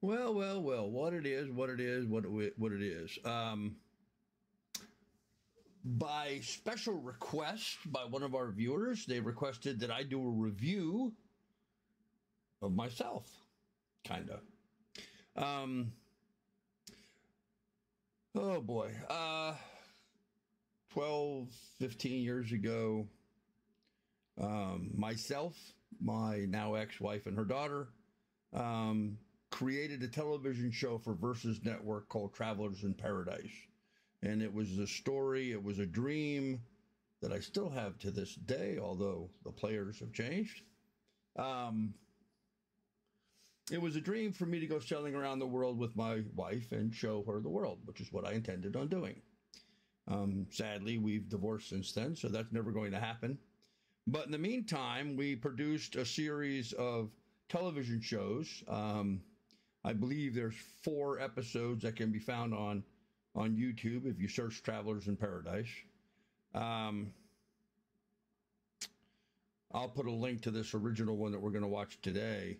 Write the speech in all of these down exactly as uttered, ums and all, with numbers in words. Well, well, well, what it is, what it is, what it, what it is. Um, by special request by one of our viewers, they requested that I do a review of myself, kind of. Um, oh, boy. Uh, twelve, fifteen years ago, um, myself, my now ex-wife and her daughter, um, created a television show for Versus Network called Travelers in Paradise. And it was a story, it was a dream that I still have to this day, although the players have changed. Um, it was a dream for me to go sailing around the world with my wife and show her the world, which is what I intended on doing. Um, sadly, we've divorced since then, so that's never going to happen. But in the meantime, we produced a series of television shows. Um, I believe there's four episodes that can be found on on YouTube if you search Travelers in Paradise. Um, I'll put a link to this original one that we're going to watch today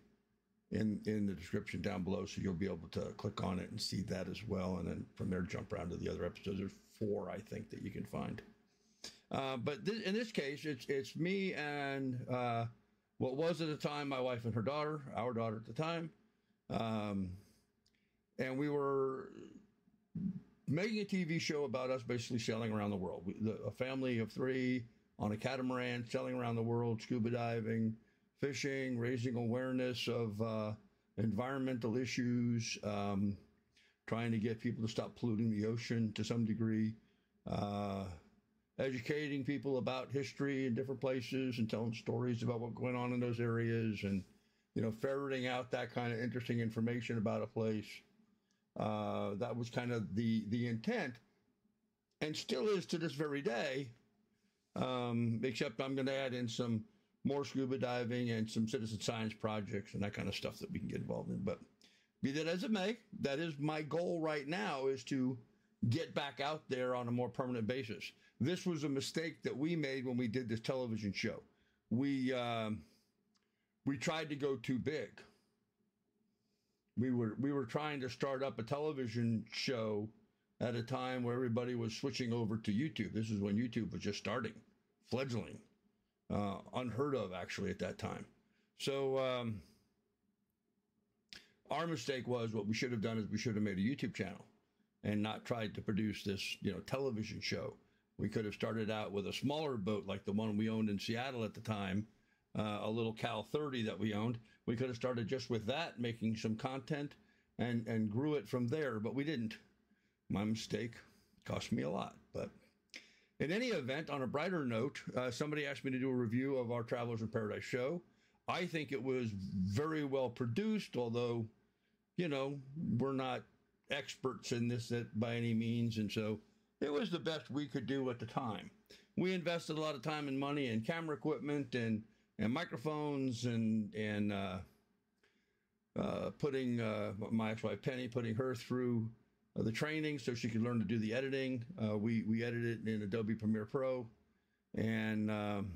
in, in the description down below, so you'll be able to click on it and see that as well, and then from there jump around to the other episodes. There's four, I think, that you can find. Uh, but th in this case, it's, it's me and uh, what was at the time my wife and her daughter, our daughter at the time, um, and we were making a T V show about us basically sailing around the world. We, the, a family of three on a catamaran, sailing around the world, scuba diving, fishing, raising awareness of uh, environmental issues, um, trying to get people to stop polluting the ocean to some degree, uh, educating people about history in different places and telling stories about what's going on in those areas, and, you know, ferreting out that kind of interesting information about a place. Uh, that was kind of the, the intent, and still is to this very day, um, except I'm going to add in some more scuba diving and some citizen science projects and that kind of stuff that we can get involved in. But be that as it may, that is my goal right now, is to get back out there on a more permanent basis. This was a mistake that we made when we did this television show. We, um, we tried to go too big. We were, we were trying to start up a television show at a time where everybody was switching over to YouTube. This is when YouTube was just starting, fledgling, uh, unheard of actually at that time. So um, our mistake was, what we should have done is we should have made a YouTube channel and not tried to produce this, you know, television show. We could have started out with a smaller boat like the one we owned in Seattle at the time, Uh, a little Cal thirty that we owned. We could have started just with that, making some content, and, and grew it from there, but we didn't. My mistake, cost me a lot. But in any event, on a brighter note, uh, somebody asked me to do a review of our Travelers in Paradise show. I think it was very well produced, although, you know, we're not experts in this by any means, and so it was the best we could do at the time. We invested a lot of time and money in camera equipment and and microphones, and and uh, uh, putting uh, my ex-wife Penny, putting her through uh, the training so she could learn to do the editing. Uh, we we edited it in Adobe Premiere Pro, and um,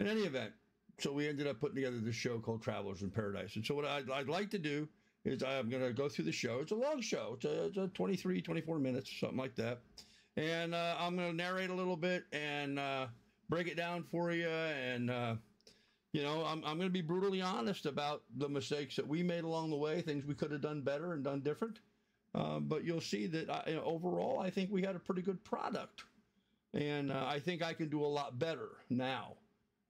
in any event, so we ended up putting together this show called Travelers in Paradise. And so what I'd, I'd like to do is I'm going to go through the show. It's a long show. It's, a, it's a twenty-three, twenty-four minutes, something like that. And uh, I'm going to narrate a little bit and uh, break it down for you, and Uh, You know, I'm, I'm going to be brutally honest about the mistakes that we made along the way, things we could have done better and done different. Uh, but you'll see that I, you know, overall, I think we had a pretty good product. And uh, I think I can do a lot better now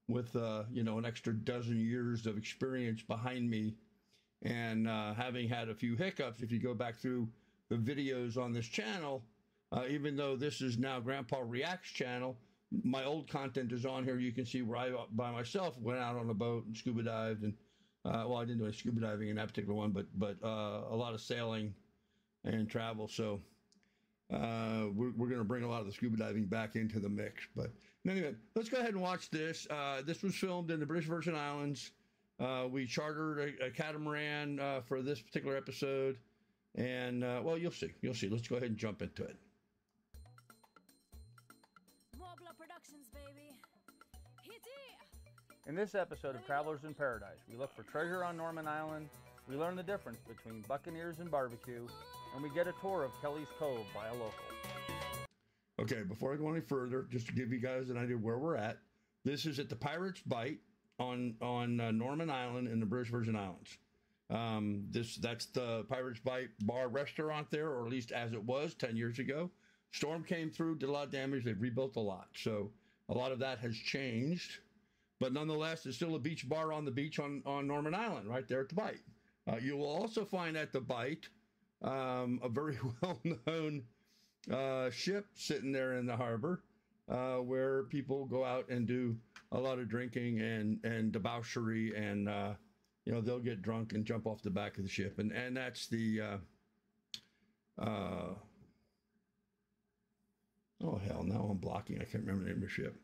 with, uh, you know, an extra dozen years of experience behind me, and uh, having had a few hiccups. If you go back through the videos on this channel, uh, even though this is now Grandpa React's channel, my old content is on here. You can see where I, by myself, went out on a boat and scuba dived, and uh, well, I didn't do any scuba diving in that particular one, but but uh, a lot of sailing and travel. So uh, we're, we're going to bring a lot of the scuba diving back into the mix. But anyway, let's go ahead and watch this. Uh, this was filmed in the British Virgin Islands. Uh, we chartered a, a catamaran uh, for this particular episode, and uh, well, you'll see, you'll see. Let's go ahead and jump into it. In this episode of Travelers in Paradise, we look for treasure on Norman Island, We learn the difference between Buccaneers and barbecue, and we get a tour of Kelly's Cove by a local. Okay, before I go any further, just to give you guys an idea where we're at, this is at the Pirates Bight on on uh, Norman Island in the British Virgin Islands. Um, this that's the Pirates Bight bar restaurant there, or at least as it was ten years ago. Storm came through, did a lot of damage. They've rebuilt a lot, so a lot of that has changed. But nonetheless, it's still a beach bar on the beach on, on Norman Island, right there at the Bight. Uh, you will also find at the Bight um, a very well-known uh, ship sitting there in the harbor uh, where people go out and do a lot of drinking and, and debauchery, and uh, you know, they'll get drunk and jump off the back of the ship. And, and that's the... Uh, uh, oh, hell, now I'm blocking. I can't remember the name of the ship.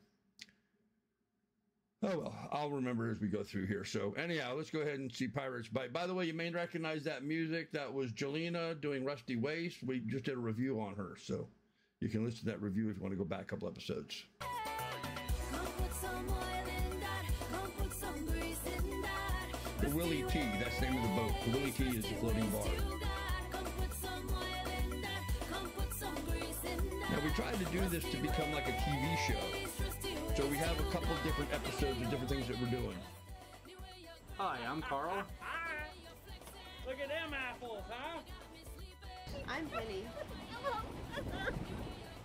Oh, well, I'll remember as we go through here. So anyhow, let's go ahead and see Pirates Bight. By the way, you may recognize that music. That was Jelena doing Rusty Waste. We just did a review on her, so you can listen to that review if you want to go back a couple episodes. The Willie T, that's the name of the boat. The Willie T is the floating bar. Now, we tried to do this to become like a T V show. So we have a couple of different episodes of different things that we're doing. Hi, I'm Carl. Hi. Look at them apples, huh? I'm Vinny.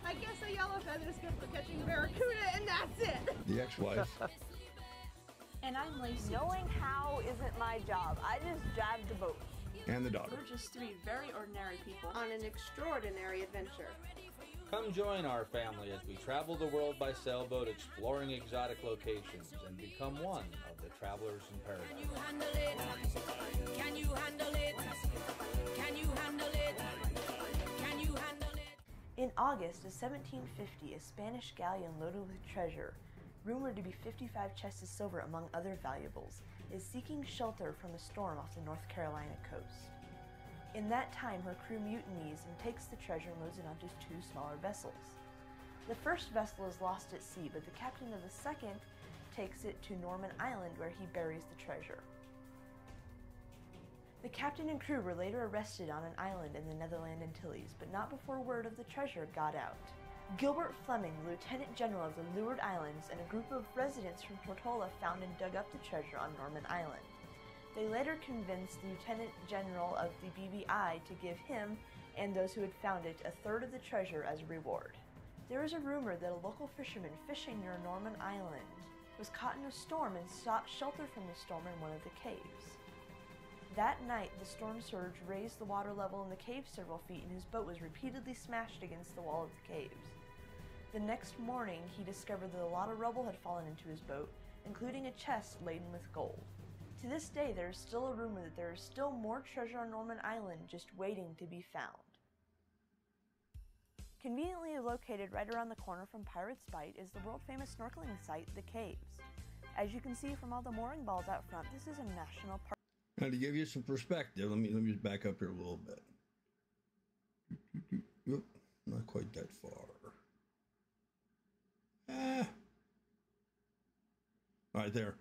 I guess a yellow feather is good for catching a barracuda, and that's it. The ex-wife. And I'm Lacey. Knowing how isn't my job. I just drive the boat. And the daughter. We're just three very ordinary people on an extraordinary adventure. Come join our family as we travel the world by sailboat, exploring exotic locations, and become one of the travelers in paradise. Can you handle it? Can you handle it? Can you handle it? Can you handle it? In August of seventeen fifty, a Spanish galleon loaded with treasure, rumored to be fifty-five chests of silver among other valuables, is seeking shelter from a storm off the North Carolina coast. In that time, her crew mutinies and takes the treasure and loads it onto two smaller vessels. The first vessel is lost at sea, but the captain of the second takes it to Norman Island, where he buries the treasure. The captain and crew were later arrested on an island in the Netherland Antilles, but not before word of the treasure got out. Gilbert Fleming, Lieutenant General of the Leeward Islands, and a group of residents from Tortola found and dug up the treasure on Norman Island. They later convinced the Lieutenant General of the B B I to give him, and those who had found it, a third of the treasure as a reward. There is a rumor that a local fisherman fishing near Norman Island was caught in a storm and sought shelter from the storm in one of the caves. That night, the storm surge raised the water level in the cave several feet, and his boat was repeatedly smashed against the wall of the caves. The next morning, he discovered that a lot of rubble had fallen into his boat, including a chest laden with gold. To this day, there is still a rumor that there is still more treasure on Norman Island just waiting to be found. Conveniently located right around the corner from Pirates Bight is the world-famous snorkeling site, The Caves. As you can see from all the mooring balls out front, this is a national park. Now, to give you some perspective, let me, let me just back up here a little bit. Not quite that far. Ah. All right, there.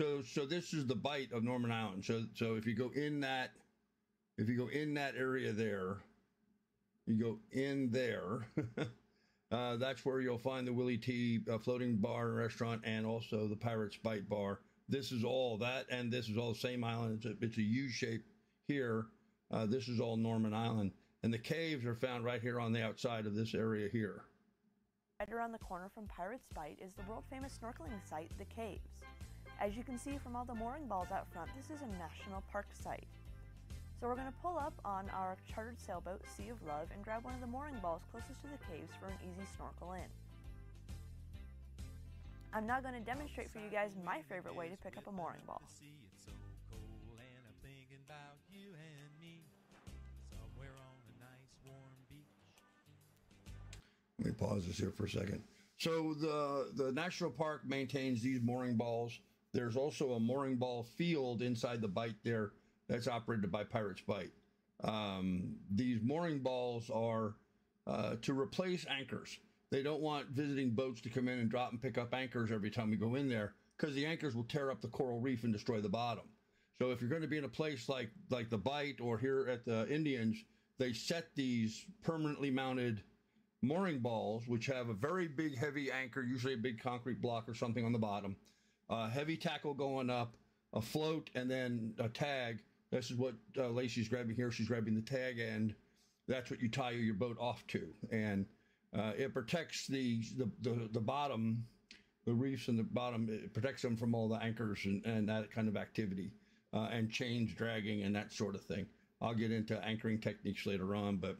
So, so this is the Bight of Norman Island. So, so if you go in that, if you go in that area there, you go in there, uh, that's where you'll find the Willie T uh, floating bar and restaurant, and also the Pirates Bight bar. This is all that, and this is all the same island. It's a, it's a U shape here. Uh, this is all Norman Island, and the caves are found right here on the outside of this area here. Right around the corner from Pirates Bight is the world-famous snorkeling site, The Caves. As you can see from all the mooring balls out front, this is a national park site. So we're going to pull up on our chartered sailboat, Sea of Love, and grab one of the mooring balls closest to the caves for an easy snorkel in. I'm now going to demonstrate for you guys my favorite way to pick up a mooring ball. Let me pause this here for a second. So the, the national park maintains these mooring balls. There's also a mooring ball field inside the Bight there that's operated by Pirates Bight. Um, these mooring balls are uh, to replace anchors. They don't want visiting boats to come in and drop and pick up anchors every time we go in there, because the anchors will tear up the coral reef and destroy the bottom. So if you're going to be in a place like like the Bight or here at the Indians, they set these permanently mounted mooring balls, which have a very big, heavy anchor, usually a big concrete block or something on the bottom, uh, heavy tackle going up, a float, and then a tag. This is what uh, Lacey's grabbing here. She's grabbing the tag end. That's what you tie your boat off to. And uh, it protects the, the, the, the bottom, the reefs in the bottom. It protects them from all the anchors and, and that kind of activity uh, and chains dragging and that sort of thing. I'll get into anchoring techniques later on, but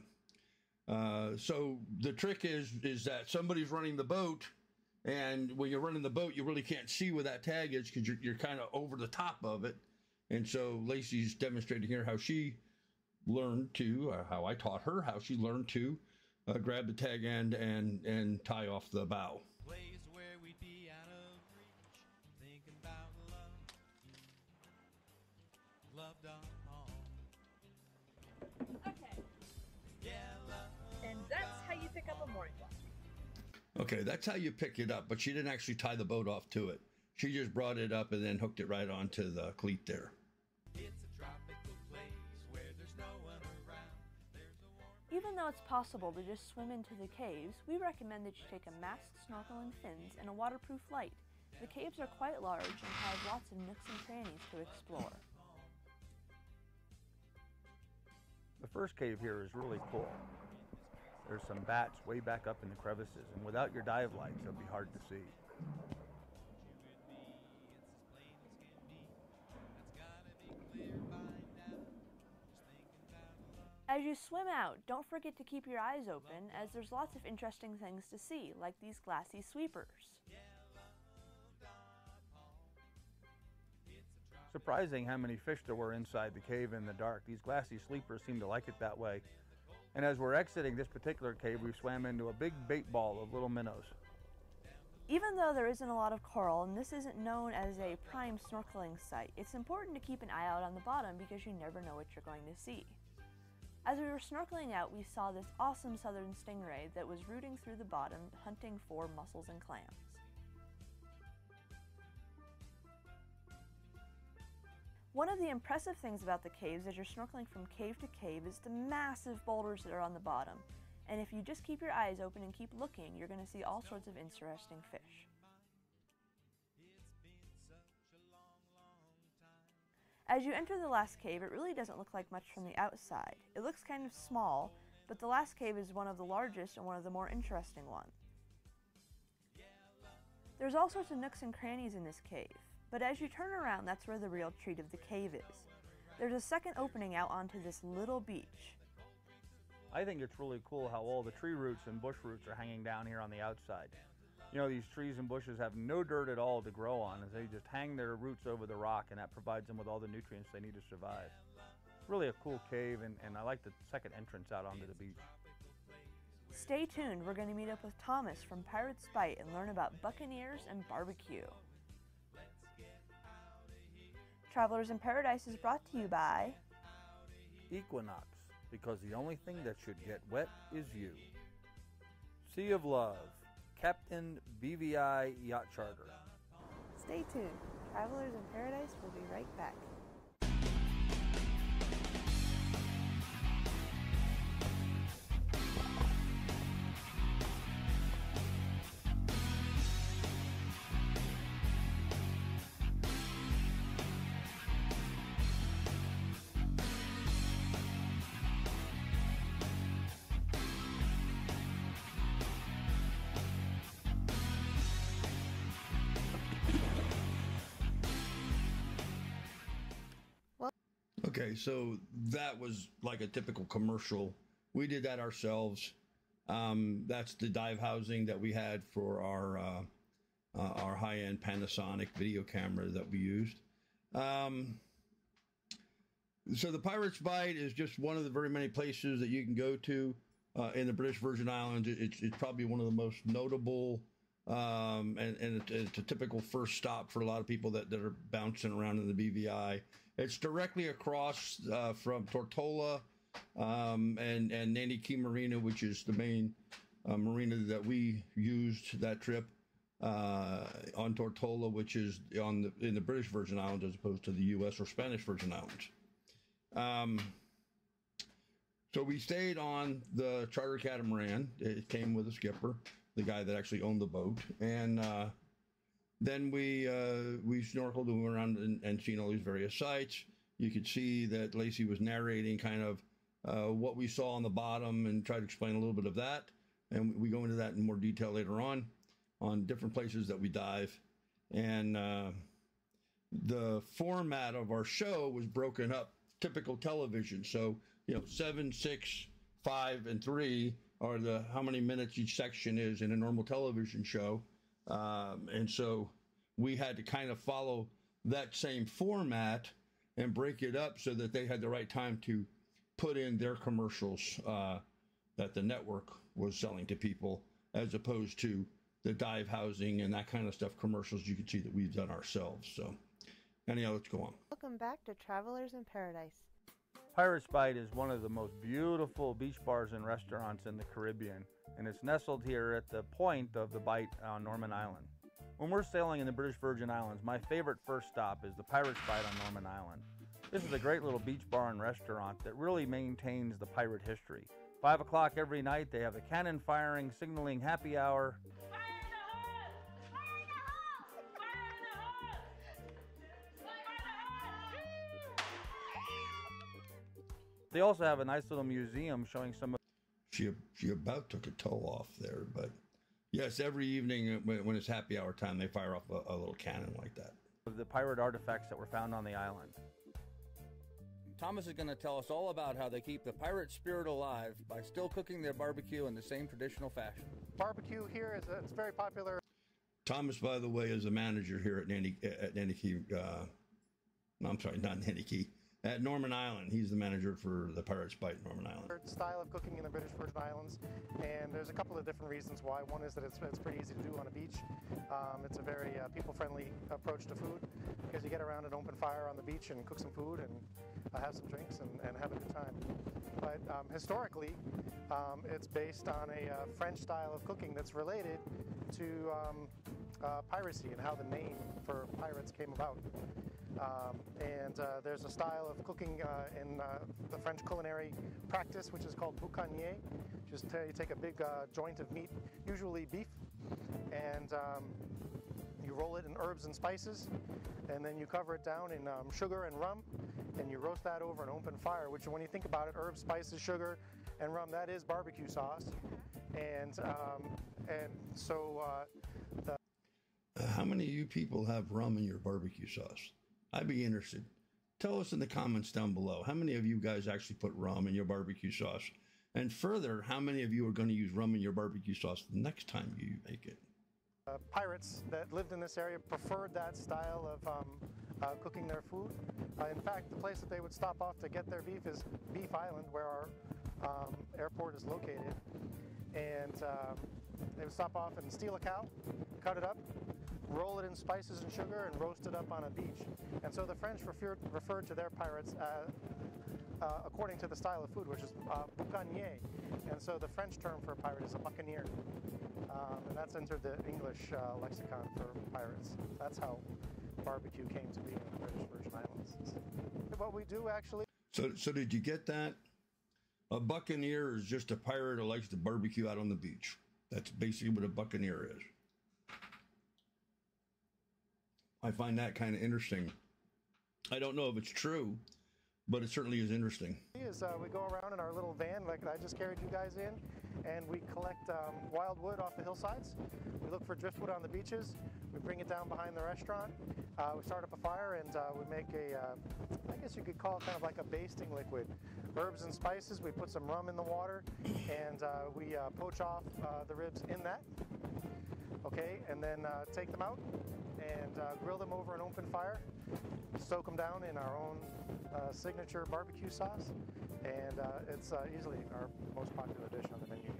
uh, so the trick is is that somebody's running the boat, and when you're running the boat, you really can't see where that tag is because you're, you're kind of over the top of it. And so Lacey's demonstrating here how she learned to, or how I taught her how she learned to uh, grab the tag end and and tie off the bow. Place where we'd be out of reach, thinking about love, loved on all. Okay. And that's how you pick up a mooring block. Okay, that's how you pick it up, but she didn't actually tie the boat off to it. She just brought it up and then hooked it right onto the cleat there. It's a tropical place where there's no one around. There's a warm... Even though it's possible to just swim into the caves, we recommend that you take a mask, snorkel, and fins, and a waterproof light. The caves are quite large and have lots of nooks and crannies to explore. The first cave here is really cool. There's some bats way back up in the crevices, and without your dive lights, it'll be hard to see. As you swim out, don't forget to keep your eyes open, as there's lots of interesting things to see, like these glassy sweepers. Surprising how many fish there were inside the cave in the dark. These glassy sleepers seem to like it that way. And as we're exiting this particular cave, we swam into a big bait ball of little minnows. Even though there isn't a lot of coral, and this isn't known as a prime snorkeling site, it's important to keep an eye out on the bottom because you never know what you're going to see. As we were snorkeling out, we saw this awesome southern stingray that was rooting through the bottom, hunting for mussels and clams. One of the impressive things about the caves as you're snorkeling from cave to cave is the massive boulders that are on the bottom. And if you just keep your eyes open and keep looking, you're going to see all sorts of interesting fish. As you enter the last cave, it really doesn't look like much from the outside. It looks kind of small, but the last cave is one of the largest and one of the more interesting ones. There's all sorts of nooks and crannies in this cave. But as you turn around, that's where the real treat of the cave is. There's a second opening out onto this little beach. I think it's really cool how all the tree roots and bush roots are hanging down here on the outside. You know, these trees and bushes have no dirt at all to grow on, as they just hang their roots over the rock, and that provides them with all the nutrients they need to survive. It's really a cool cave, and, and I like the second entrance out onto the beach. Stay tuned, we're going to meet up with Thomas from Pirate's Bight and learn about buccaneers and barbecue. Travelers in Paradise is brought to you by Equinox, because the only thing that should get wet is you. Sea of Love, Captain B V I Yacht Charter. Stay tuned. Travelers in Paradise will be right back. Okay, so that was like a typical commercial. We did that ourselves. Um, that's the dive housing that we had for our uh, uh, our high-end Panasonic video camera that we used. Um, so the Pirate's Bight is just one of the very many places that you can go to uh, in the British Virgin Islands. It's, it's probably one of the most notable, um, and, and it's a typical first stop for a lot of people that, that are bouncing around in the B V I. It's directly across uh, from Tortola um, and, and Nanny Key Marina, which is the main uh, marina that we used that trip. uh, on Tortola, which is on the, in the British Virgin Islands as opposed to the U S or Spanish Virgin Islands. Um, so we stayed on the charter catamaran. It came with a skipper, the guy that actually owned the boat. And uh, then we uh, we snorkeled and went around and, and seen all these various sites. You could see that Lacey was narrating kind of uh, what we saw on the bottom and tried to explain a little bit of that. And we go into that in more detail later on, on different places that we dive. And uh, the format of our show was broken up, typical television. So, you know, seven, six, five, and three are the how many minutes each section is in a normal television show. Um, and so we had to kind of follow that same format and break it up so that they had the right time to put in their commercials uh, that the network was selling to people, as opposed to the dive housing and that kind of stuff commercials you can see that we've done ourselves. So anyhow, let's go on. Welcome back to Travelers in Paradise. Pirate's Bight is one of the most beautiful beach bars and restaurants in the Caribbean, and it's nestled here at the point of the Bight on Norman Island. When we're sailing in the British Virgin Islands, my favorite first stop is the Pirate's Bight on Norman Island. This is a great little beach bar and restaurant that really maintains the pirate history. Five o'clock every night, they have the cannon firing, signaling happy hour. Fire in the hole! Fire in the hole! Fire in the hole! They also have a nice little museum showing some of... She, she about took a toe off there, but... Yes, every evening when it's happy hour time, they fire off a, a little cannon like that. The pirate artifacts that were found on the island. Thomas is going to tell us all about how they keep the pirate spirit alive by still cooking their barbecue in the same traditional fashion. Barbecue here is it's very popular. Thomas, by the way, is a manager here at Nanny at Nanny Key. Uh, no, I'm sorry, not Nanny Key. At Norman Island, he's the manager for the Pirate's Bight, Norman Island. Style of cooking in the British Virgin Islands, and there's a couple of different reasons why. One is that it's, it's pretty easy to do on a beach. Um, it's a very uh, people-friendly approach to food, because you get around an open fire on the beach and cook some food and uh, have some drinks and, and have a good time. But um, historically, um, it's based on a uh, French style of cooking that's related to um, uh, piracy and how the name for pirates came about. Um, and uh, there's a style of cooking uh, in uh, the French culinary practice, which is called boucanier. Just you take a big uh, joint of meat, usually beef, and um, you roll it in herbs and spices, and then you cover it down in um, sugar and rum, and you roast that over an open fire, which when you think about it, herbs, spices, sugar, and rum, that is barbecue sauce. And, um, and so... Uh, the How many of you people have rum in your barbecue sauce? I'd be interested. Tell us in the comments down below, how many of you guys actually put rum in your barbecue sauce? And further, how many of you are going to use rum in your barbecue sauce the next time you make it? Uh, pirates that lived in this area preferred that style of um, uh, cooking their food. Uh, in fact, the place that they would stop off to get their beef is Beef Island, where our um, airport is located. And um, they would stop off and steal a cow, cut it up, roll it in spices and sugar, and roast it up on a beach. And so the French referred, referred to their pirates uh, uh, according to the style of food, which is uh, boucanier. And so the French term for a pirate is a buccaneer. Um, and that's entered the English uh, lexicon for pirates. That's how barbecue came to be in the British Virgin Islands. What we do actually... So, so did you get that? A buccaneer is just a pirate who likes to barbecue out on the beach. That's basically what a buccaneer is. I find that kind of interesting. I don't know if it's true, but it certainly is interesting. Is, uh, we go around in our little van, like I just carried you guys in, and we collect um, wild wood off the hillsides. We look for driftwood on the beaches. We bring it down behind the restaurant. Uh, we start up a fire, and uh, we make a, uh, I guess you could call it kind of like a basting liquid. Herbs and spices, we put some rum in the water, and uh, we uh, poach off uh, the ribs in that, okay, and then uh, take them out and uh, grill them over an open fire, soak them down in our own uh, signature barbecue sauce, and uh, it's uh, easily our most popular dish on the menu.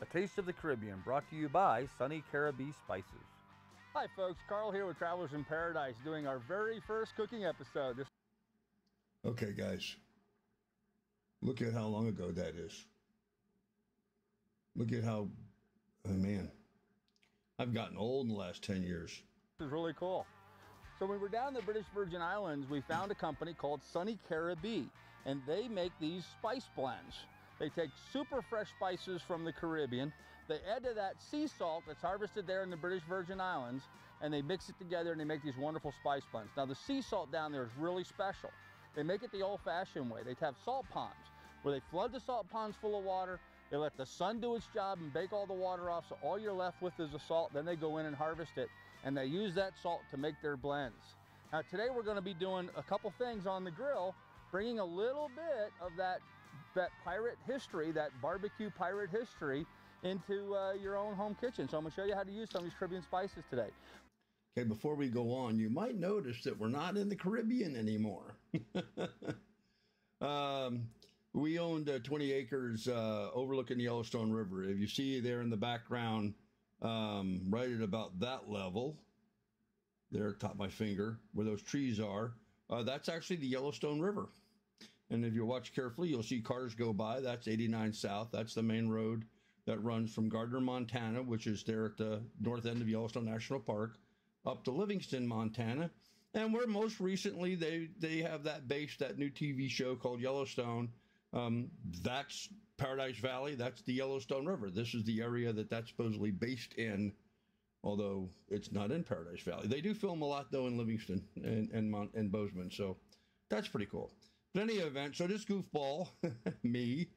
A Taste of the Caribbean, brought to you by Sunny Caribbean Spices. Hi folks, Carl here with Travelers in Paradise, doing our very first cooking episode. This okay guys, look at how long ago that is. Look at how, oh man. I've gotten old in the last ten years. This is really cool. So when we were down in the British Virgin Islands, we found a company called Sunny Caribbee, and they make these spice blends. They take super fresh spices from the Caribbean, they add to that sea salt that's harvested there in the British Virgin Islands, and they mix it together and they make these wonderful spice blends. Now the sea salt down there is really special. They make it the old-fashioned way. They have salt ponds where they flood the salt ponds full of water, they let the sun do its job and bake all the water off, so all you're left with is the salt. Then they go in and harvest it, and they use that salt to make their blends. Now today we're going to be doing a couple things on the grill, bringing a little bit of that, that pirate history, that barbecue pirate history, into uh, your own home kitchen. So I'm going to show you how to use some of these Caribbean spices today. Okay, before we go on, you might notice that we're not in the Caribbean anymore. um, we owned uh, twenty acres uh, overlooking the Yellowstone River. If you see there in the background, Um, right at about that level, there atop my finger, where those trees are, uh, that's actually the Yellowstone River. And if you watch carefully, you'll see cars go by. That's eighty-nine South. That's the main road that runs from Gardner, Montana, which is there at the north end of Yellowstone National Park, up to Livingston, Montana. And where most recently they, they have that base, that new T V show called Yellowstone. Um, that's Paradise Valley, that's the Yellowstone River. This is the area that that's supposedly based in, although it's not in Paradise Valley. They do film a lot, though, in Livingston and, and, Mount, and Bozeman, so that's pretty cool. But in any event, so this goofball, me,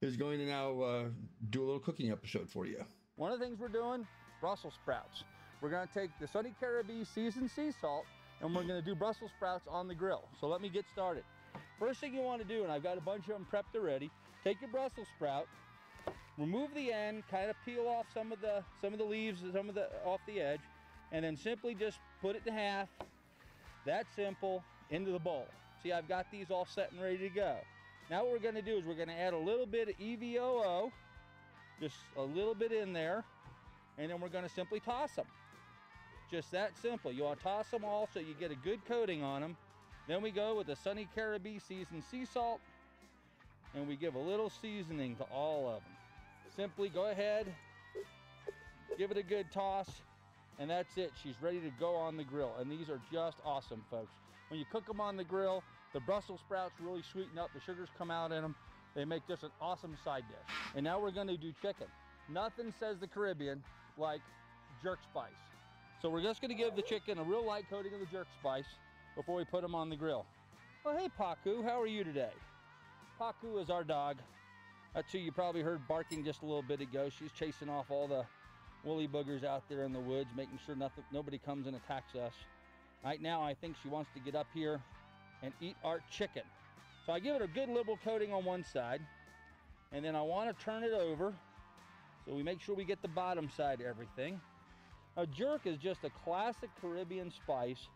is going to now uh, do a little cooking episode for you. One of the things we're doing, Brussels sprouts. We're going to take the Sunny Caribbee seasoned sea salt, and we're going to do Brussels sprouts on the grill. So let me get started. First thing you want to do, and I've got a bunch of them prepped already, take your Brussels sprout, remove the end, kind of peel off some of the some of the leaves, some of the off the edge, and then simply just put it in half, that simple, into the bowl. See, I've got these all set and ready to go. Now what we're going to do is we're going to add a little bit of E V O O, just a little bit in there, and then we're going to simply toss them. Just that simple. You want to toss them all so you get a good coating on them. Then we go with the Sunny Caribbee seasoned sea salt, and we give a little seasoning to all of them. Simply go ahead, give it a good toss, and that's it. She's ready to go on the grill, and these are just awesome, folks. When you cook them on the grill, the Brussels sprouts really sweeten up, the sugars come out in them. They make just an awesome side dish. And now we're gonna do chicken. Nothing says the Caribbean like jerk spice. So we're just gonna give the chicken a real light coating of the jerk spice before we put them on the grill. Well, hey, Paku, how are you today? Paku is our dog. That's who you probably heard barking just a little bit ago. She's chasing off all the woolly boogers out there in the woods, making sure nothing, nobody comes and attacks us. Right now, I think she wants to get up here and eat our chicken. So I give it a good liberal coating on one side, and then I want to turn it over so we make sure we get the bottom side of everything. Now, jerk is just a classic Caribbean spice.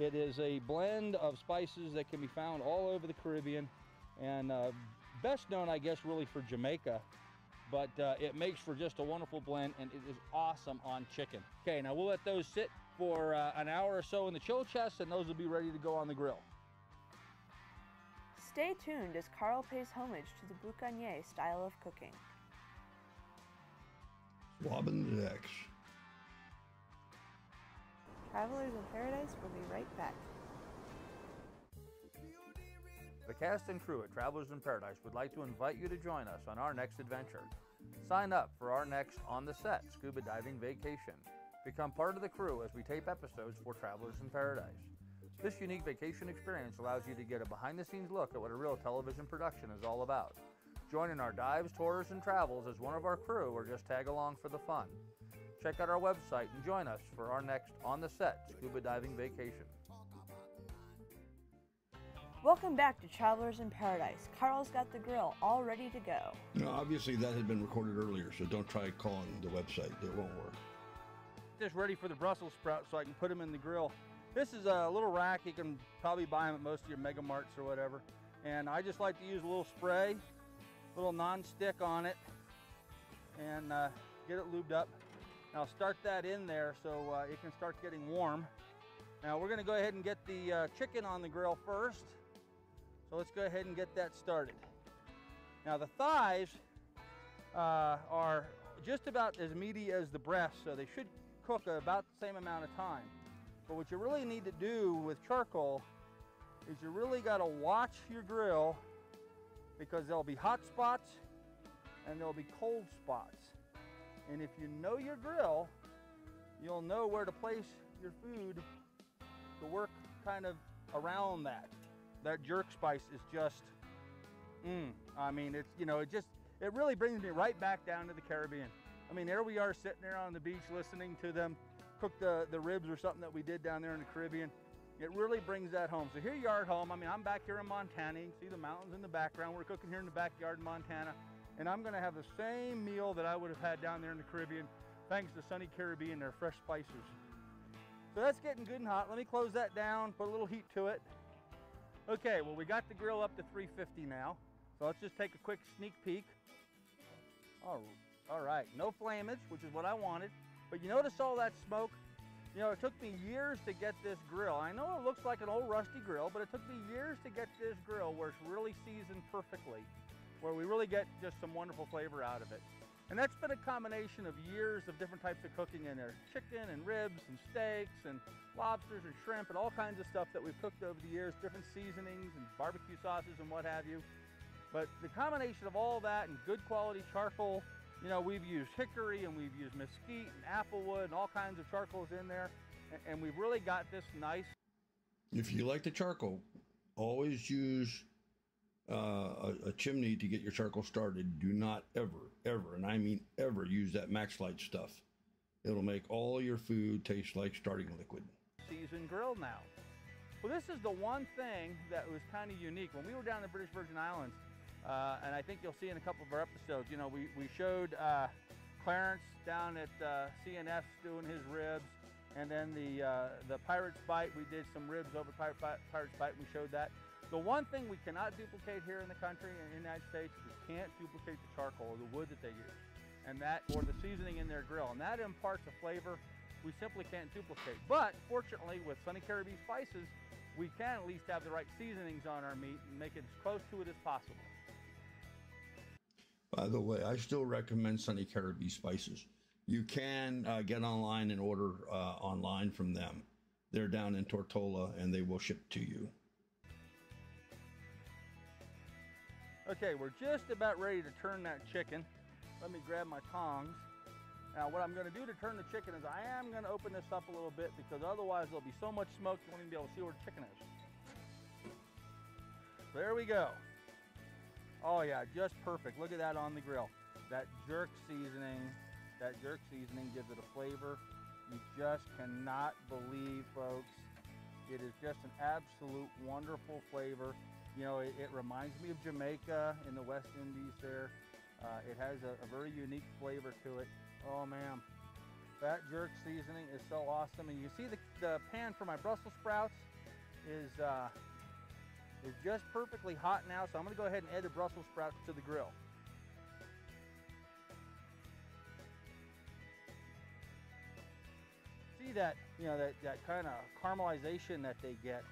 It is a blend of spices that can be found all over the Caribbean, and uh, best known, I guess, really for Jamaica, but uh, it makes for just a wonderful blend, and it is awesome on chicken. Okay, now we'll let those sit for uh, an hour or so in the chill chest, and those will be ready to go on the grill. Stay tuned as Carl pays homage to the boucanier style of cooking. Swabbing the decks. Travelers in Paradise will be right back. The cast and crew at Travelers in Paradise would like to invite you to join us on our next adventure. Sign up for our next On the Set scuba diving vacation. Become part of the crew as we tape episodes for Travelers in Paradise. This unique vacation experience allows you to get a behind-the-scenes look at what a real television production is all about. Join in our dives, tours, and travels as one of our crew, or just tag along for the fun. Check out our website and join us for our next On the Set scuba diving vacation. Welcome back to Travelers in Paradise. Carl's got the grill all ready to go. Now, obviously that had been recorded earlier, so don't try calling the website. It won't work. Just ready for the Brussels sprouts so I can put them in the grill. This is a little rack. You can probably buy them at most of your Mega Marts or whatever. And I just like to use a little spray, a little non-stick on it, and uh, get it lubed up. Now start that in there so uh, it can start getting warm. Now we're gonna go ahead and get the uh, chicken on the grill first. So let's go ahead and get that started. Now the thighs uh, are just about as meaty as the breast, so they should cook about the same amount of time. But what you really need to do with charcoal is you really got to watch your grill, because there'll be hot spots and there'll be cold spots. And if you know your grill, you'll know where to place your food to work kind of around that. That jerk spice is just, mmm. I mean, it's, you know, it just, it really brings me right back down to the Caribbean. I mean, there we are sitting there on the beach listening to them cook the, the ribs or something that we did down there in the Caribbean. It really brings that home. So here you are at home. I mean, I'm back here in Montana. You can see the mountains in the background. We're cooking here in the backyard in Montana. And I'm gonna have the same meal that I would have had down there in the Caribbean, thanks to sunny Caribbean, their fresh spices. So that's getting good and hot. Let me close that down, put a little heat to it. Okay, well, we got the grill up to three fifty now. So let's just take a quick sneak peek. Oh, all right, no flammage, which is what I wanted. But you notice all that smoke? You know, it took me years to get this grill. I know it looks like an old rusty grill, but it took me years to get this grill where it's really seasoned perfectly, where we really get just some wonderful flavor out of it. And that's been a combination of years of different types of cooking in there. Chicken and ribs and steaks and lobsters and shrimp and all kinds of stuff that we've cooked over the years, different seasonings and barbecue sauces and what have you. But the combination of all that and good quality charcoal, you know, we've used hickory and we've used mesquite and applewood and all kinds of charcoals in there. And we've really got this nice. If you like the charcoal, always use Uh, a, a chimney to get your charcoal started. Do not ever, ever, and I mean ever, use that Max Light stuff. It'll make all your food taste like starting liquid. Seasoned grill now. Well, this is the one thing that was kind of unique. When we were down in the British Virgin Islands, uh, and I think you'll see in a couple of our episodes, you know, we, we showed uh, Clarence down at uh, C N F's doing his ribs, and then the, uh, the Pirate's Bite, we did some ribs over Pirate, Pirate's Bite, and we showed that. The one thing we cannot duplicate here in the country, in the United States, is we can't duplicate the charcoal or the wood that they use, and that, or the seasoning in their grill, and that imparts a flavor we simply can't duplicate. But fortunately, with Sunny Caribbean spices, we can at least have the right seasonings on our meat and make it as close to it as possible. By the way, I still recommend Sunny Caribbean spices. You can uh, get online and order uh, online from them. They're down in Tortola, and they will ship to you. Okay, we're just about ready to turn that chicken. Let me grab my tongs. Now, what I'm gonna do to turn the chicken is I am gonna open this up a little bit, because otherwise there'll be so much smoke you won't even be able to see where the chicken is. There we go. Oh yeah, just perfect. Look at that on the grill. That jerk seasoning, that jerk seasoning gives it a flavor you just cannot believe, folks. It is just an absolute wonderful flavor. You know, it, it reminds me of Jamaica in the West Indies there. Uh, it has a, a very unique flavor to it. Oh, man. That jerk seasoning is so awesome. And you see the, the pan for my Brussels sprouts is, uh, is just perfectly hot now. So I'm going to go ahead and add the Brussels sprouts to the grill. See that, you know, that, that kind of caramelization that they get.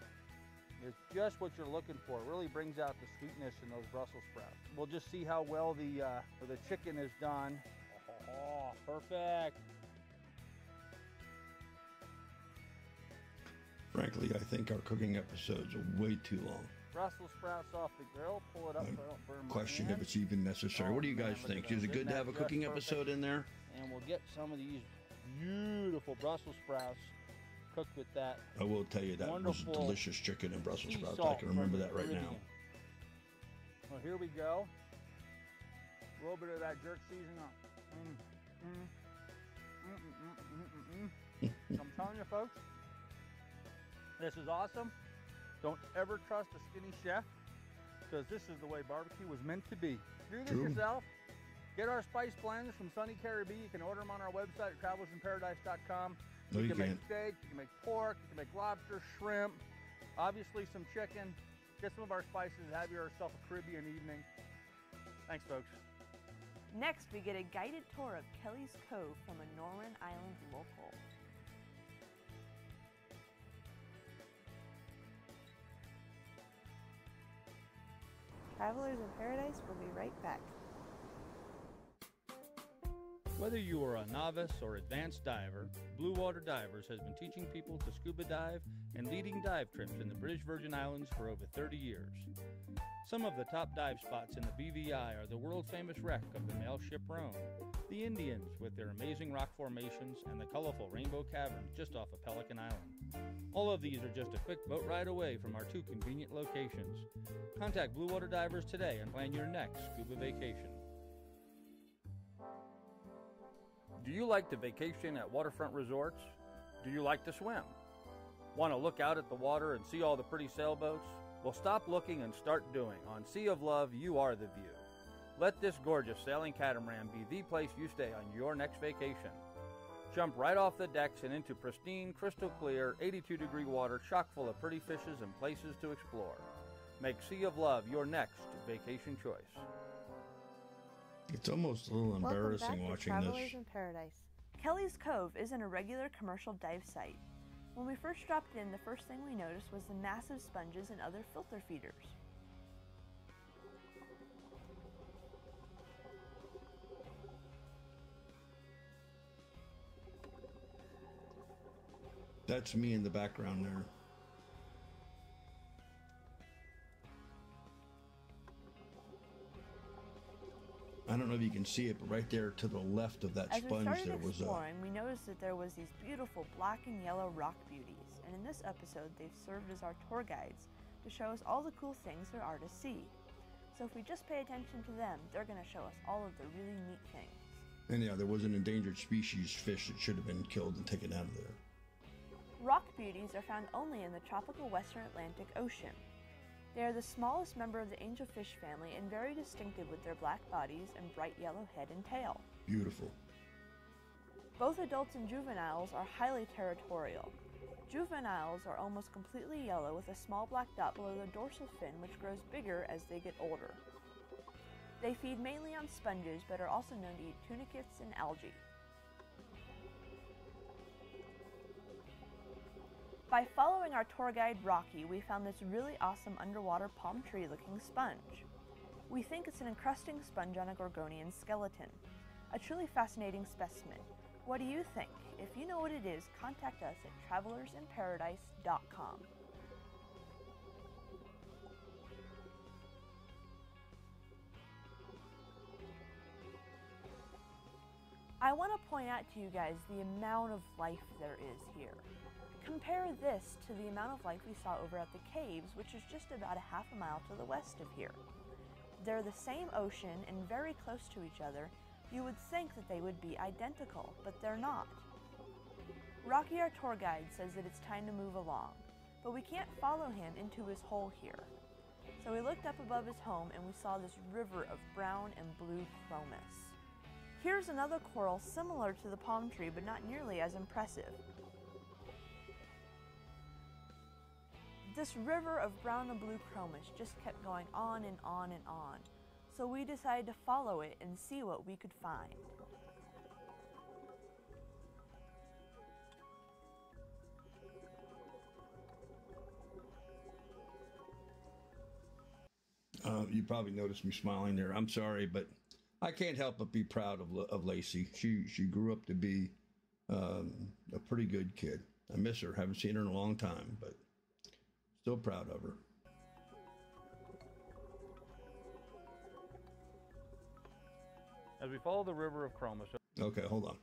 It's just what you're looking for. It really brings out the sweetness in those Brussels sprouts. We'll just see how well the uh, the chicken is done. Oh, perfect. Frankly, I think our cooking episodes are way too long. Brussels sprouts off the grill. Pull it up I so I don't burn my Question hand. If it's even necessary. Oh, what do you guys man, think? Is it good to have a cooking episode in there? And we'll get some of these beautiful Brussels sprouts cooked with that. I will tell you that was delicious chicken and Brussels sprouts. I can remember that right now. Well, here we go. A little bit of that jerk seasoning. Mm, mm, mm, mm, mm, mm, mm. I'm telling you, folks, this is awesome. Don't ever trust a skinny chef, because this is the way barbecue was meant to be. Do this True. yourself. Get our spice blends from Sunny Caribbean. You can order them on our website at travelers in paradise dot com. You, no, you can can't. make steak, you can make pork, you can make lobster, shrimp, obviously some chicken. Get some of our spices, have yourself a Caribbean evening. Thanks, folks. Next, we get a guided tour of Kelly's Cove from a Northern Island local. Travelers in Paradise will be right back. Whether you are a novice or advanced diver, Blue Water Divers has been teaching people to scuba dive and leading dive trips in the British Virgin Islands for over thirty years. Some of the top dive spots in the B V I are the world-famous wreck of the Mail Ship Roan, the Indians with their amazing rock formations, and the colorful Rainbow Caverns just off of Pelican Island. All of these are just a quick boat ride away from our two convenient locations. Contact Blue Water Divers today and plan your next scuba vacation. Do you like to vacation at waterfront resorts? Do you like to swim? Want to look out at the water and see all the pretty sailboats? Well, stop looking and start doing. On Sea of Love, you are the view. Let this gorgeous sailing catamaran be the place you stay on your next vacation. Jump right off the decks and into pristine, crystal clear, eighty-two degree water chock full of pretty fishes and places to explore. Make Sea of Love your next vacation choice. It's almost a little embarrassing watching this. Welcome back to Travelers in Paradise. Kelly's Cove isn't a regular commercial dive site. When we first dropped in, the first thing we noticed was the massive sponges and other filter feeders. That's me in the background there. I don't know if you can see it, but right there to the left of that sponge there was a... As we started exploring, we noticed that there was these beautiful black and yellow rock beauties, and in this episode they've served as our tour guides to show us all the cool things there are to see. So if we just pay attention to them, they're going to show us all of the really neat things. And yeah, there was an endangered species fish that should have been killed and taken out of there. Rock beauties are found only in the tropical western Atlantic Ocean. They are the smallest member of the angelfish family and very distinctive with their black bodies and bright yellow head and tail. Beautiful. Both adults and juveniles are highly territorial. Juveniles are almost completely yellow with a small black dot below the dorsal fin, which grows bigger as they get older. They feed mainly on sponges but are also known to eat tunicates and algae. By following our tour guide Rocky, we found this really awesome underwater palm tree looking sponge. We think it's an encrusting sponge on a Gorgonian skeleton. A truly fascinating specimen. What do you think? If you know what it is, contact us at travelers in paradise dot com. I want to point out to you guys the amount of life there is here. Compare this to the amount of life we saw over at the caves, which is just about a half a mile to the west of here. They're the same ocean and very close to each other. You would think that they would be identical, but they're not. Rocky, our tour guide, says that it's time to move along, but we can't follow him into his hole here. So we looked up above his home and we saw this river of brown and blue chromis. Here's another coral similar to the palm tree, but not nearly as impressive. This river of brown and blue chromis just kept going on and on and on, so we decided to follow it and see what we could find. Uh, you probably noticed me smiling there. I'm sorry, but I can't help but be proud of, of Lacey. She, she grew up to be um, a pretty good kid. I miss her. Haven't seen her in a long time, but still proud of her. As we follow the river of chromis. Okay, hold on.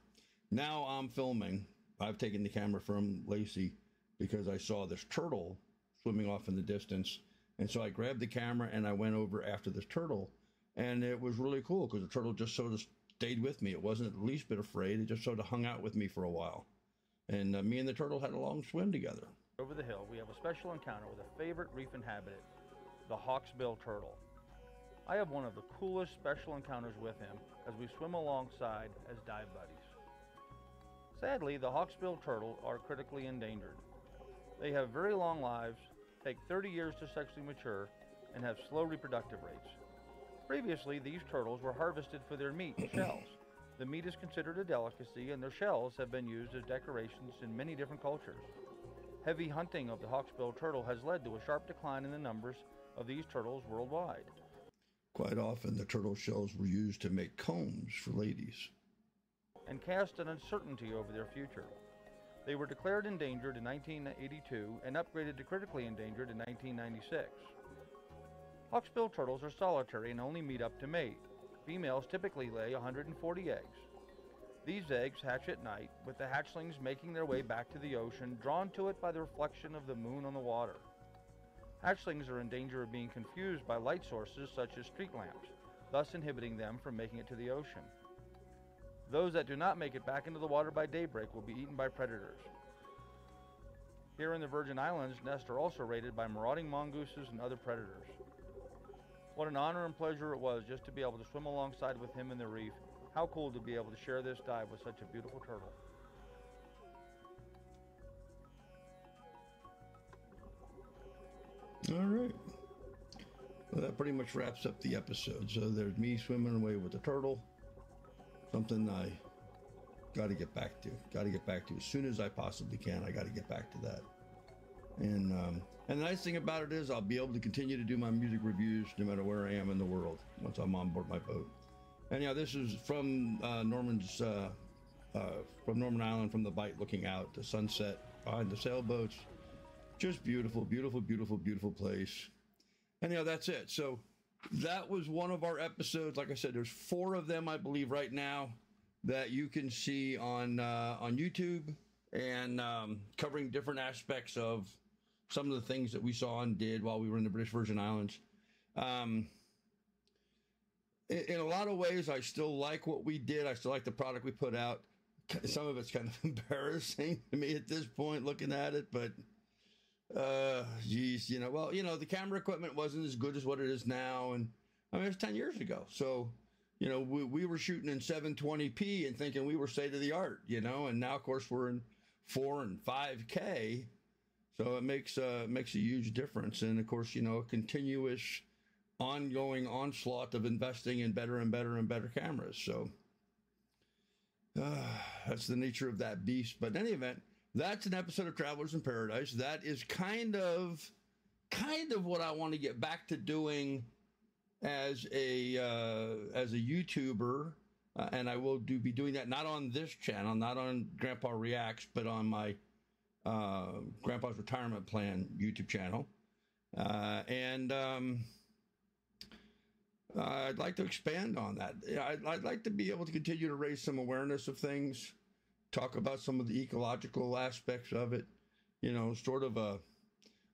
Now I'm filming. I've taken the camera from Lacey because I saw this turtle swimming off in the distance. And so I grabbed the camera and I went over after this turtle. And it was really cool because the turtle just sort of stayed with me. It wasn't the least bit afraid. It just sort of hung out with me for a while. And uh, me and the turtle had a long swim together. Over the hill, we have a special encounter with a favorite reef inhabitant, the hawksbill turtle. I have one of the coolest special encounters with him as we swim alongside as dive buddies. Sadly, the hawksbill turtle are critically endangered. They have very long lives, take thirty years to sexually mature, and have slow reproductive rates. Previously, these turtles were harvested for their meat and shells. The meat is considered a delicacy, and their shells have been used as decorations in many different cultures. Heavy hunting of the hawksbill turtle has led to a sharp decline in the numbers of these turtles worldwide. Quite often, the turtle shells were used to make combs for ladies. and cast an uncertainty over their future. They were declared endangered in nineteen eighty-two and upgraded to critically endangered in nineteen ninety-six. Hawksbill turtles are solitary and only meet up to mate. Females typically lay one hundred forty eggs. These eggs hatch at night, with the hatchlings making their way back to the ocean, drawn to it by the reflection of the moon on the water. Hatchlings are in danger of being confused by light sources such as street lamps, thus inhibiting them from making it to the ocean. Those that do not make it back into the water by daybreak will be eaten by predators. Here in the Virgin Islands, nests are also raided by marauding mongooses and other predators. What an honor and pleasure it was just to be able to swim alongside with him in the reef. How cool to be able to share this dive with such a beautiful turtle. All right. Well, that pretty much wraps up the episode. So there's me swimming away with the turtle. Something I got to get back to. Got to get back to as soon as I possibly can. I got to get back to that. And um, and the nice thing about it is I'll be able to continue to do my music reviews no matter where I am in the world once I'm on board my boat. Anyhow, this is from uh, Norman's uh, uh, from Norman Island, from the bight, looking out the sunset behind the sailboats. Just beautiful, beautiful, beautiful, beautiful place. Anyhow, that's it. So that was one of our episodes. Like I said, there's four of them, I believe, right now that you can see on uh, on YouTube, and um, covering different aspects of some of the things that we saw and did while we were in the British Virgin Islands. Um, in, in a lot of ways, I still like what we did. I still like the product we put out. Some of it's kind of embarrassing to me at this point, looking at it, but uh, geez, you know, well, you know, the camera equipment wasn't as good as what it is now. And I mean, it was ten years ago. So, you know, we, we were shooting in seven twenty p and thinking we were state of the art, you know, and now of course we're in four and five K. So it makes uh, makes a huge difference. And of course, you know, a continuous ongoing onslaught of investing in better and better and better cameras. So uh, that's the nature of that beast. But in any event, that's an episode of Travelers in Paradise. That is kind of kind of what I want to get back to doing as a uh, as a YouTuber. Uh, and I will do be doing that, not on this channel, not on Grandpa Reacts, but on my uh, Grandpa's Retirement Plan YouTube channel. Uh, and um, I'd like to expand on that. I'd, I'd like to be able to continue to raise some awareness of things, talk about some of the ecological aspects of it, you know, sort of a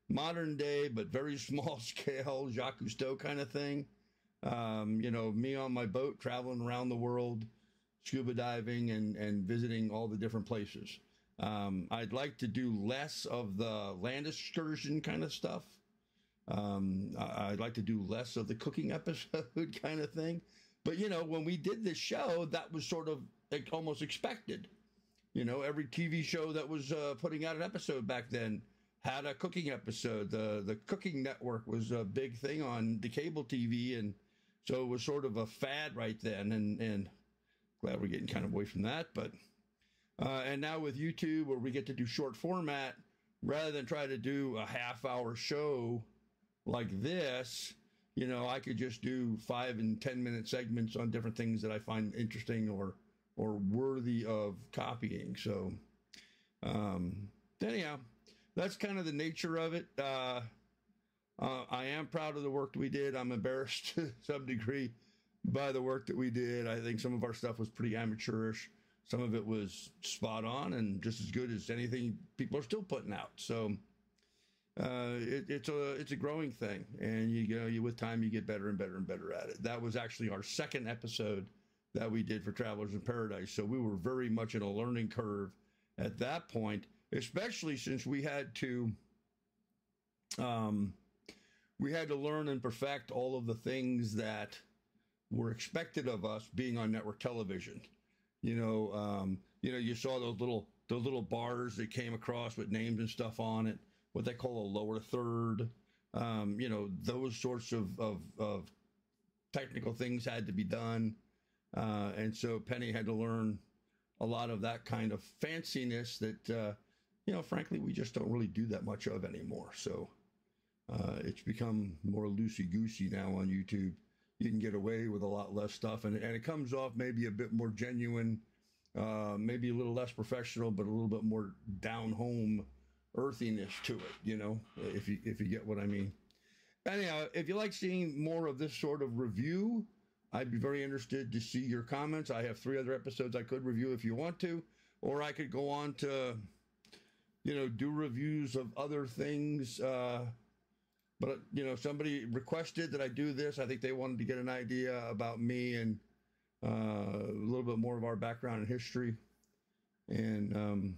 modern day, but very small scale, Jacques Cousteau kind of thing. Um, you know, me on my boat traveling around the world, scuba diving and, and visiting all the different places. Um, I'd like to do less of the land excursion kind of stuff. Um, I'd like to do less of the cooking episode kind of thing. But, you know, when we did this show, that was sort of like almost expected. You know, every T V show that was uh, putting out an episode back then had a cooking episode. The, the cooking network was a big thing on the cable T V, and so it was sort of a fad right then, and, and glad we're getting kind of away from that. But uh, and now with YouTube, where we get to do short format, rather than try to do a half hour show like this, you know, I could just do five and ten minute segments on different things that I find interesting or or worthy of copying. So um, anyhow, that's kind of the nature of it. Uh, uh, I am proud of the work that we did. I'm embarrassed to some degree by the work that we did. I think some of our stuff was pretty amateurish. Some of it was spot on and just as good as anything people are still putting out. So uh, it, it's a it's a growing thing, and you, you know, you with time you get better and better and better at it. That was actually our second episode that we did for Travelers in Paradise. So we were very much in a learning curve at that point, especially since we had to, um, we had to learn and perfect all of the things that were expected of us being on network television. You know, um, you know, you saw those little, those little bars that came across with names and stuff on it, what they call a lower third. Um, you know, those sorts of, of, of technical things had to be done. Uh, and so Penny had to learn a lot of that kind of fanciness that, uh, you know, frankly, we just don't really do that much of anymore. So uh, it's become more loosey-goosey now on YouTube. You can get away with a lot less stuff, and, and it comes off maybe a bit more genuine uh, maybe a little less professional, but a little bit more down home earthiness to it, you know, if you, if you get what I mean. Anyhow, if you like seeing more of this sort of review, I'd be very interested to see your comments. I have three other episodes I could review if you want to, or I could go on to, you know, do reviews of other things. Uh, but, you know, somebody requested that I do this. I think they wanted to get an idea about me and uh, a little bit more of our background and history. And um,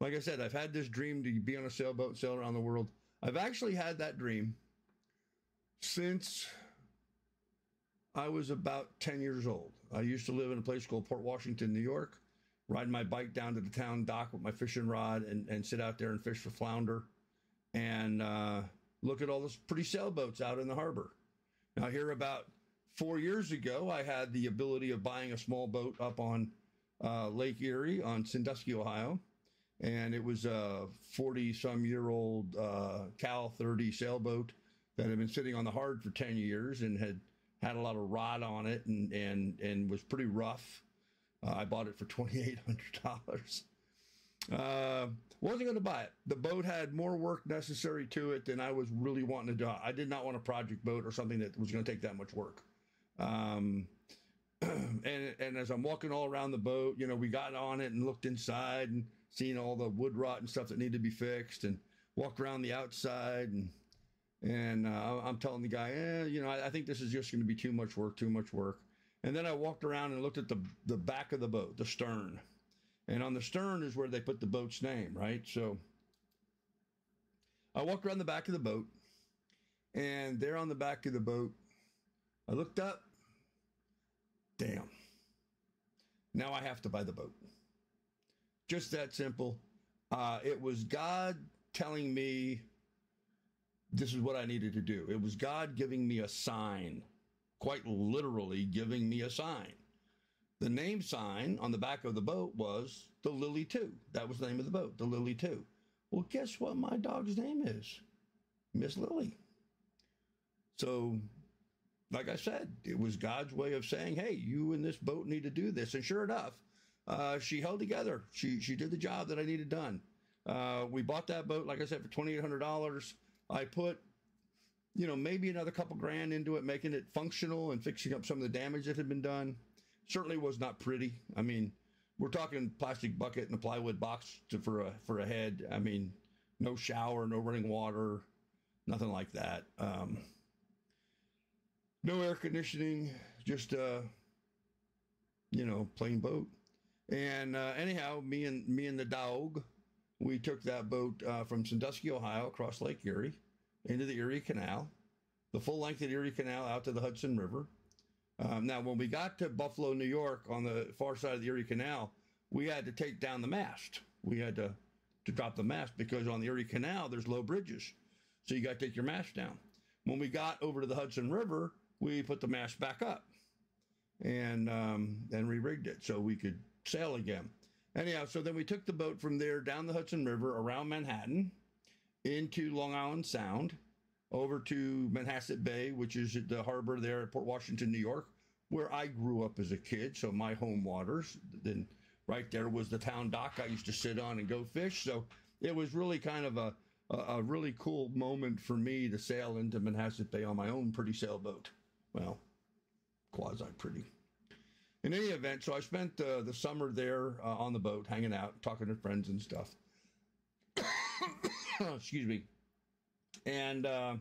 like I said, I've had this dream to be on a sailboat, sail around the world. I've actually had that dream since I was about ten years old. I used to live in a place called Port Washington, New York, ride my bike down to the town dock with my fishing rod and, and sit out there and fish for flounder and uh, look at all those pretty sailboats out in the harbor. Now, here about four years ago, I had the ability of buying a small boat up on uh, Lake Erie on Sandusky, Ohio, and it was a forty-some-year-old uh, Cal thirty sailboat that had been sitting on the hard for ten years and had had a lot of rot on it and and and was pretty rough. Uh, I bought it for twenty-eight hundred dollars. Uh, wasn't going to buy it. The boat had more work necessary to it than I was really wanting to do. I did not want a project boat or something that was going to take that much work. Um, and, and as I'm walking all around the boat, you know, we got on it and looked inside and seen all the wood rot and stuff that needed to be fixed and walked around the outside and And uh, I'm telling the guy, eh, you know, I, I think this is just going to be too much work, too much work. And then I walked around and looked at the, the back of the boat, the stern. And on the stern is where they put the boat's name, right? So I walked around the back of the boat. And there on the back of the boat, I looked up. Damn. Now I have to buy the boat. Just that simple. Uh, it was God telling me this is what I needed to do. It was God giving me a sign, quite literally giving me a sign. The name sign on the back of the boat was the Lily Two. That was the name of the boat, the Lily Two. Well, guess what my dog's name is? Miss Lily. So, like I said, it was God's way of saying, hey, you and this boat need to do this. And sure enough, uh, she held together. She, she did the job that I needed done. Uh, we bought that boat, like I said, for twenty-eight hundred dollars. I put, you know, maybe another couple grand into it, making it functional and fixing up some of the damage that had been done. Certainly was not pretty. I mean, we're talking plastic bucket and a plywood box to, for a for a head. I mean, no shower, no running water, nothing like that. Um, no air conditioning, just uh, you know, plain boat. And uh, anyhow, me and me and the dog. We took that boat uh, from Sandusky, Ohio, across Lake Erie, into the Erie Canal, the full length of the Erie Canal out to the Hudson River. Um, now, when we got to Buffalo, New York, on the far side of the Erie Canal, we had to take down the mast. We had to, to drop the mast because on the Erie Canal, there's low bridges. So you got to take your mast down. When we got over to the Hudson River, we put the mast back up and, um, and re-rigged it so we could sail again. Anyhow, so then we took the boat from there down the Hudson River around Manhattan into Long Island Sound over to Manhasset Bay, which is at the harbor there at Port Washington, New York, where I grew up as a kid. So my home waters. Then right there was the town dock I used to sit on and go fish. So it was really kind of a, a, a really cool moment for me to sail into Manhasset Bay on my own pretty sailboat. Well, quasi-pretty. In any event, so I spent uh, the summer there uh, on the boat, hanging out, talking to friends and stuff. Excuse me. And, uh,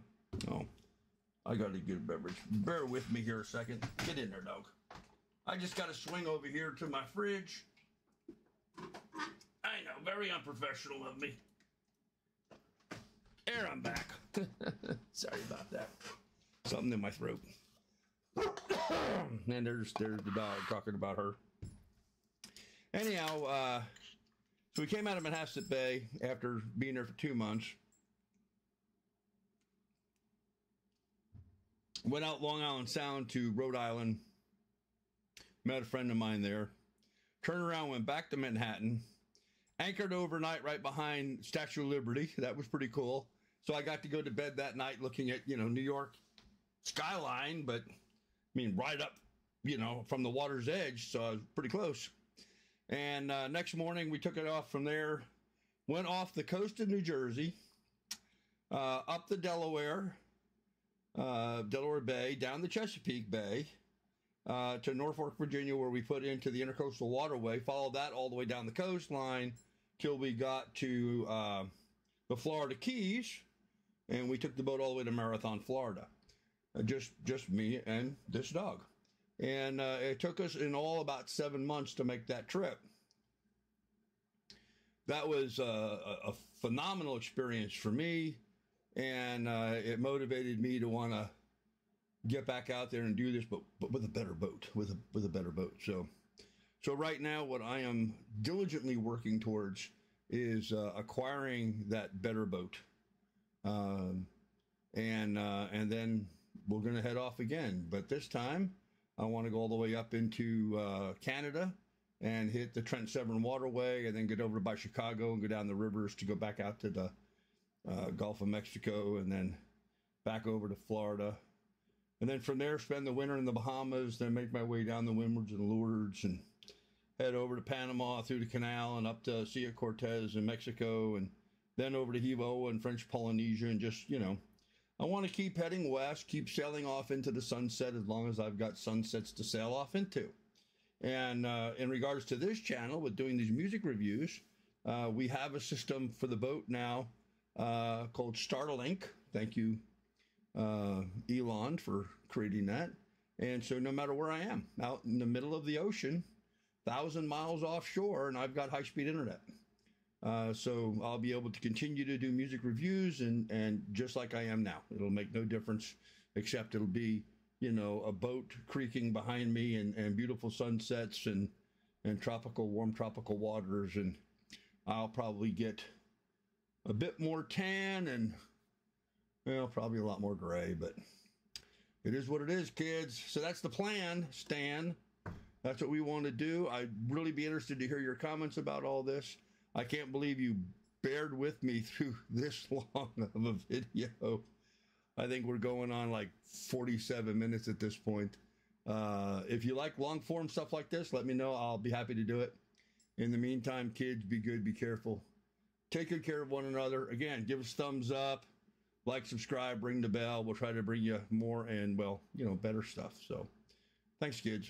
oh, I got to get a beverage. Bear with me here a second. Get in there, dog. I just got to swing over here to my fridge. I know, very unprofessional of me. There, I'm back. Sorry about that. Something in my throat. And there's there's the dog talking about her. Anyhow, uh, so we came out of Manhasset Bay after being there for two months. Went out Long Island Sound to Rhode Island. Met a friend of mine there. Turned around, went back to Manhattan. Anchored overnight right behind Statue of Liberty. That was pretty cool. So I got to go to bed that night looking at, you know, New York skyline, but I mean, right up, you know, from the water's edge, so I was pretty close. And uh, next morning, we took it off from there, went off the coast of New Jersey, uh, up the Delaware, uh, Delaware Bay, down the Chesapeake Bay, uh, to Norfolk, Virginia, where we put into the Intracoastal Waterway, followed that all the way down the coastline till we got to uh, the Florida Keys, and we took the boat all the way to Marathon, Florida. Uh, just, just me and this dog. And uh, it took us in all about seven months to make that trip. That was uh, a phenomenal experience for me, and uh, it motivated me to want to get back out there and do this, but, but with a better boat, with a with a better boat. So, so right now, what I am diligently working towards is uh, acquiring that better boat, um, and uh, and then we're going to head off again. But this time, I want to go all the way up into uh, Canada and hit the Trent Severn Waterway, and then get over by Chicago and go down the rivers to go back out to the uh, Gulf of Mexico, and then back over to Florida. And then from there, spend the winter in the Bahamas, then make my way down the Windwards and Leewards and head over to Panama through the canal and up to Sea of Cortez in Mexico, and then over to Hiva and French Polynesia, and just, you know, I want to keep heading west, keep sailing off into the sunset as long as I've got sunsets to sail off into. And uh, in regards to this channel, with doing these music reviews, uh, we have a system for the boat now uh, called Starlink. Thank you, uh, Elon, for creating that. And so no matter where I am, out in the middle of the ocean, thousand miles offshore, and I've got high-speed internet. Uh, so I'll be able to continue to do music reviews, and, and just like I am now. It'll make no difference, except it'll be, you know, a boat creaking behind me, and, and beautiful sunsets, and, and tropical, warm tropical waters. And I'll probably get a bit more tan, and, well, probably a lot more gray, but it is what it is, kids. So that's the plan, Stan. That's what we want to do. I'd really be interested to hear your comments about all this. I can't believe you bared with me through this long of a video. I think we're going on like forty-seven minutes at this point. Uh, if you like long form stuff like this, let me know. I'll be happy to do it. In the meantime, kids, be good, be careful. Take good care of one another. Again, give us thumbs up, like, subscribe, ring the bell. We'll try to bring you more and, well, you know, better stuff. So thanks, kids.